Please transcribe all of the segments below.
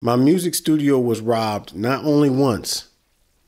My music studio was robbed not only once,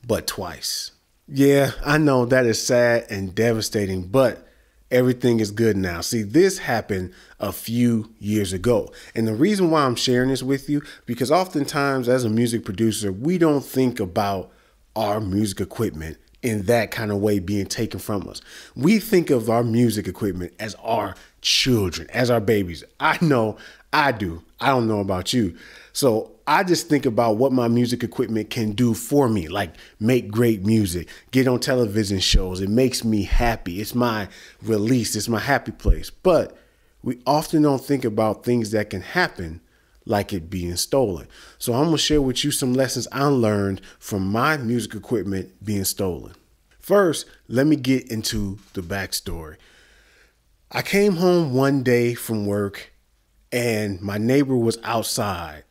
but twice. Yeah, I know that is sad and devastating, but everything is good now. See, this happened a few years ago. And the reason why I'm sharing this with you, because oftentimes as a music producer, we don't think about our music equipment in that kind of way being taken from us. We think of our music equipment as our children, as our babies. I know I do. I don't know about you. So I just think about what my music equipment can do for me, like make great music, get on television shows. It makes me happy. It's my release. It's my happy place. But we often don't think about things that can happen, like it being stolen. So I'm going to share with you some lessons I learned from my music equipment being stolen. First, let me get into the backstory. I came home one day from work and my neighbor was outside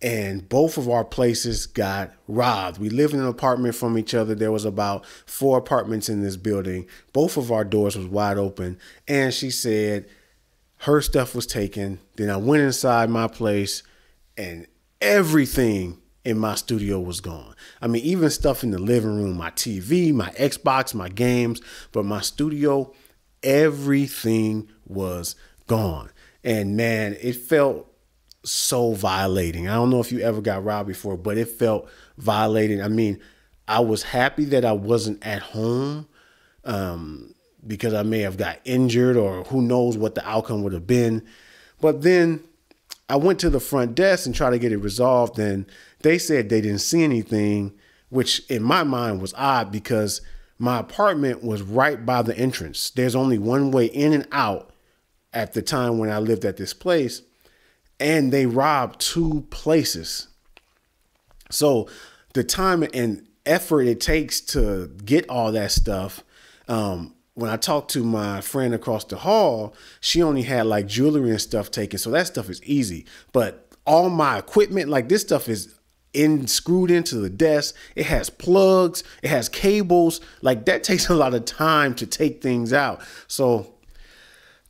and both of our places got robbed. We lived in an apartment from each other. There was about 4 apartments in this building. Both of our doors was wide open. And she said her stuff was taken. Then I went inside my place and everything in my studio was gone. I mean, even stuff in the living room, my TV, my Xbox, my games, but my studio, everything was gone. And man, it felt so violating. I don't know if you ever got robbed before, but it felt violating. I mean, I was happy that I wasn't at home because I may have got injured or who knows what the outcome would have been. But then I went to the front desk and tried to get it resolved. And they said they didn't see anything, which in my mind was odd because my apartment was right by the entrance. There's only one way in and out at the time when I lived at this place, and they robbed 2 places. So the time and effort it takes to get all that stuff. When I talked to my friend across the hall, she only had like jewelry and stuff taken. So that stuff is easy, but all my equipment, like this stuff is screwed into the desk. It has plugs, it has cables. Like that takes a lot of time to take things out. So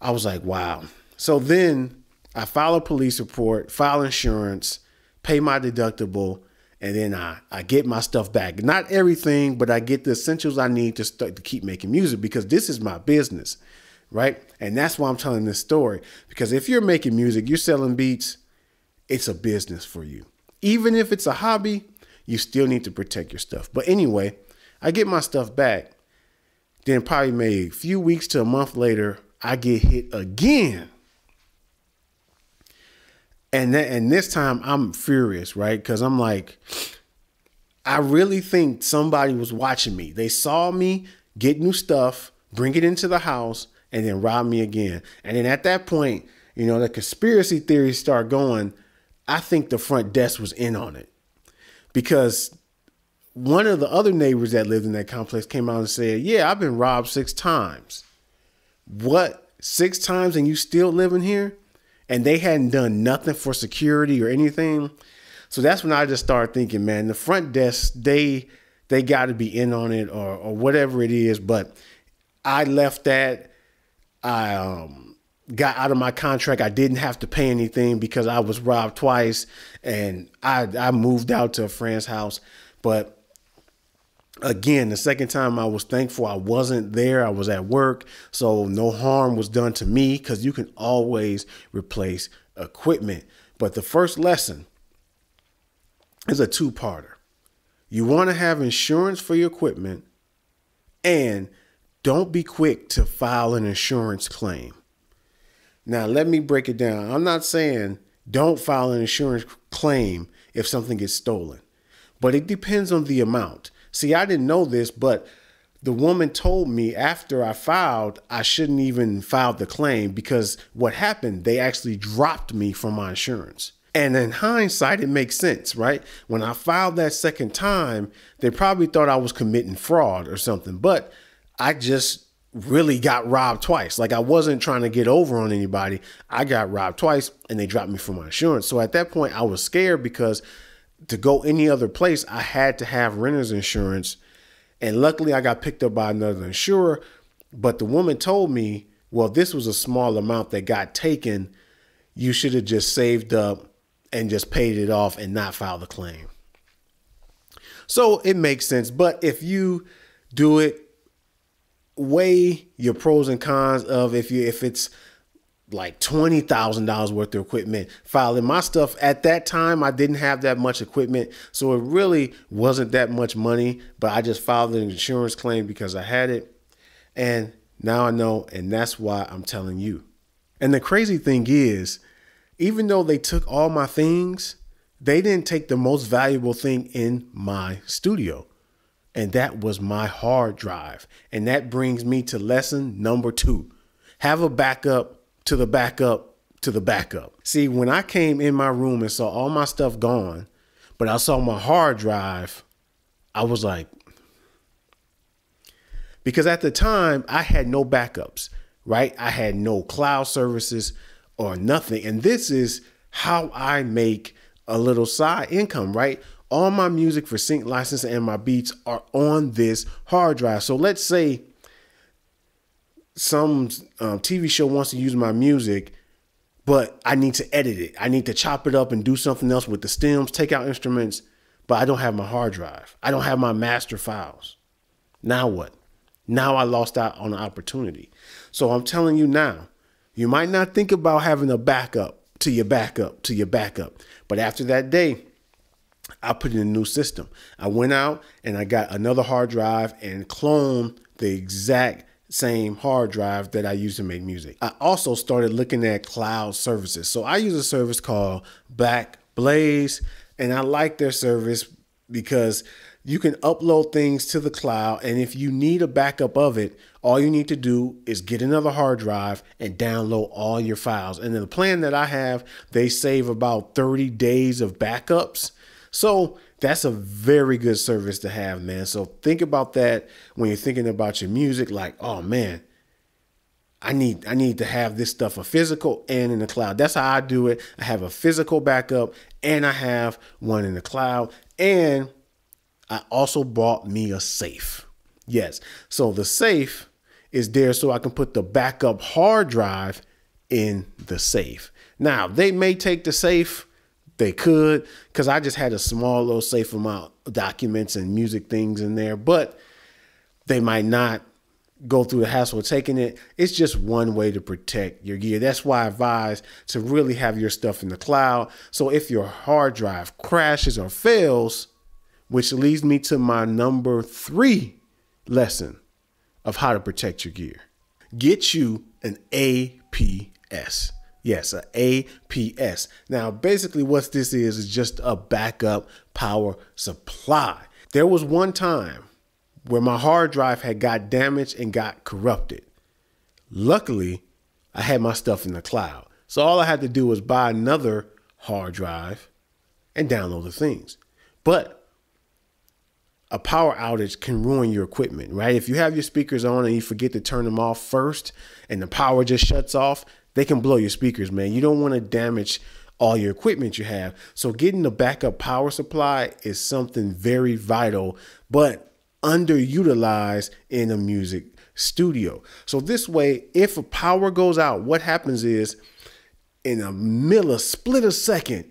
I was like, wow. So then I file a police report, file insurance, pay my deductible, and then I get my stuff back. Not everything, but I get the essentials I need to start to keep making music because this is my business, right? And that's why I'm telling this story, because if you're making music, you're selling beats, it's a business for you. Even if it's a hobby, you still need to protect your stuff. But anyway, I get my stuff back. Then probably maybe a few weeks to a month later, I get hit again. And this time I'm furious, right? Because I'm like, I really think somebody was watching me. They saw me get new stuff, bring it into the house, and then rob me again. And then at that point, you know, the conspiracy theories start going. I think the front desk was in on it because one of the other neighbors that lived in that complex came out and said, yeah, I've been robbed 6 times. What, 6 times and you still living here? And they hadn't done nothing for security or anything. So that's when I just started thinking, man, the front desk, they got to be in on it or whatever it is. But I left that. I got out of my contract. I didn't have to pay anything because I was robbed twice. And I moved out to a friend's house. But again, the second time I was thankful I wasn't there. I was at work, so no harm was done to me because you can always replace equipment. But the first lesson is a 2-parter. You want to have insurance for your equipment and don't be quick to file an insurance claim. Now, let me break it down. I'm not saying don't file an insurance claim if something gets stolen, but it depends on the amount. See, I didn't know this, but the woman told me after I filed, I shouldn't even file the claim because what happened, they actually dropped me from my insurance. And in hindsight, it makes sense, right? When I filed that second time, they probably thought I was committing fraud or something, but I just really got robbed twice. Like I wasn't trying to get over on anybody. I got robbed twice and they dropped me from my insurance. So at that point I was scared because to go any other place, I had to have renter's insurance. And luckily I got picked up by another insurer, but the woman told me, well, this was a small amount that got taken. You should have just saved up and just paid it off and not file the claim. So it makes sense. But if you do it, weigh your pros and cons of if it's like $20,000 worth of equipment. Filing my stuff at that time, I didn't have that much equipment, so it really wasn't that much money, but I just filed an insurance claim because I had it, and now I know, and that's why I'm telling you. And the crazy thing is, even though they took all my things, they didn't take the most valuable thing in my studio, and that was my hard drive. And that brings me to lesson number 2. Have a backup to the backup to the backup. See, when I came in my room and saw all my stuff gone, but I saw my hard drive, I was like, because at the time I had no backups, right? I had no cloud services or nothing. And this is how I make a little side income, right? All my music for sync license and my beats are on this hard drive. So let's say some TV show wants to use my music, but I need to edit it. I need to chop it up and do something else with the stems, take out instruments, but I don't have my hard drive. I don't have my master files. Now what? Now I lost out on an opportunity. So I'm telling you now, you might not think about having a backup to your backup to your backup. But after that day, I put in a new system. I went out and I got another hard drive and cloned the exact same hard drive that I used to make music. I also started looking at cloud services. So I use a service called Backblaze, and I like their service because you can upload things to the cloud, and if you need a backup of it, all you need to do is get another hard drive and download all your files. And then the plan that I have, they save about 30 days of backups. So that's a very good service to have, man. So think about that when you're thinking about your music, like, oh man, I need to have this stuff a physical and in the cloud. That's how I do it. I have a physical backup and I have one in the cloud. And I also bought me a safe. Yes. So the safe is there so I can put the backup hard drive in the safe. Now they may take the safe. They could, because I just had a small little safe for my documents and music things in there, but they might not go through the hassle of taking it. It's just one way to protect your gear. That's why I advise to really have your stuff in the cloud. So if your hard drive crashes or fails, which leads me to my number 3 lesson of how to protect your gear. Get you an APS. Yes, an APS. Now, basically what this is just a backup power supply. There was one time where my hard drive had got damaged and got corrupted. Luckily, I had my stuff in the cloud. So all I had to do was buy another hard drive and download the things. But a power outage can ruin your equipment, right? If you have your speakers on and you forget to turn them off first and the power just shuts off, they can blow your speakers, man. You don't want to damage all your equipment you have. So getting a backup power supply is something very vital, but underutilized in a music studio. So this way, if a power goes out, what happens is in a split second,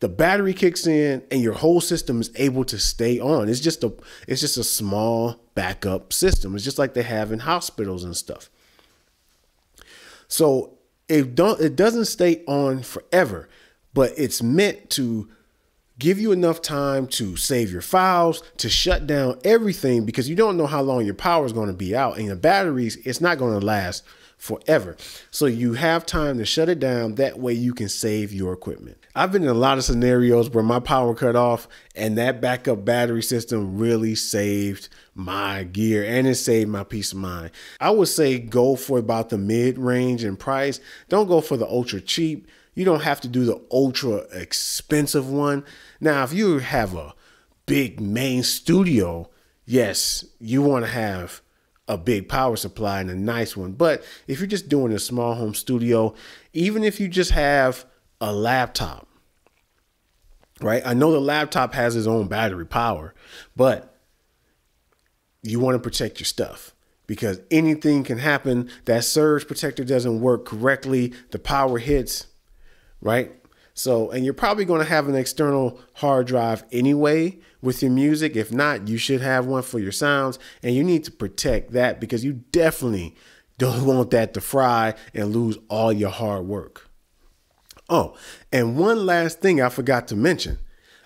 the battery kicks in and your whole system is able to stay on. It's just a small backup system. It's just like they have in hospitals and stuff. So it doesn't stay on forever, but it's meant to give you enough time to save your files, to shut down everything, because you don't know how long your power is going to be out, and your batteries, it's not going to last forever. So you have time to shut it down. That way you can save your equipment. I've been in a lot of scenarios where my power cut off, and that backup battery system really saved my gear and it saved my peace of mind. I would say go for about the mid-range in price. Don't go for the ultra cheap. You don't have to do the ultra expensive one. Now, if you have a big main studio, yes, you want to have a big power supply and a nice one. But if you're just doing a small home studio, even if you just have a laptop, right? I know the laptop has its own battery power, but you want to protect your stuff because anything can happen. That surge protector doesn't work correctly. The power hits, right? So, and you're probably going to have an external hard drive anyway with your music. If not, you should have one for your sounds, and you need to protect that because you definitely don't want that to fry and lose all your hard work. Oh, and one last thing I forgot to mention.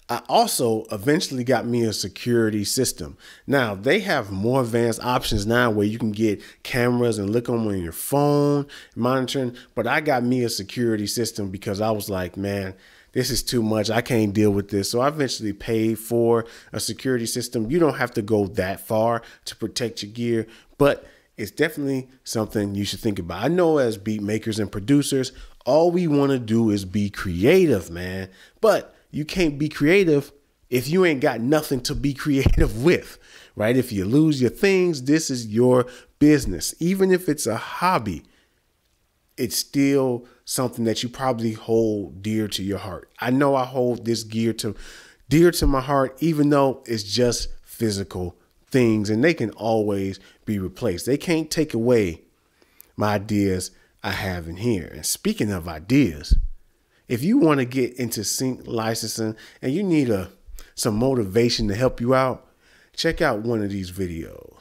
I also eventually got me a security system. Now they have more advanced options now where you can get cameras and look on your phone monitoring, but I got me a security system because I was like, man, this is too much. I can't deal with this. So I eventually paid for a security system. You don't have to go that far to protect your gear, but it's definitely something you should think about. I know as beat makers and producers, all we want to do is be creative, man, but you can't be creative if you ain't got nothing to be creative with, right? If you lose your things, this is your business. Even if it's a hobby, it's still something that you probably hold dear to your heart. I know I hold this gear dear to my heart, even though it's just physical things and they can always be replaced. They can't take away my ideas I have in here. And speaking of ideas, if you want to get into sync licensing and you need some motivation to help you out, check out one of these videos.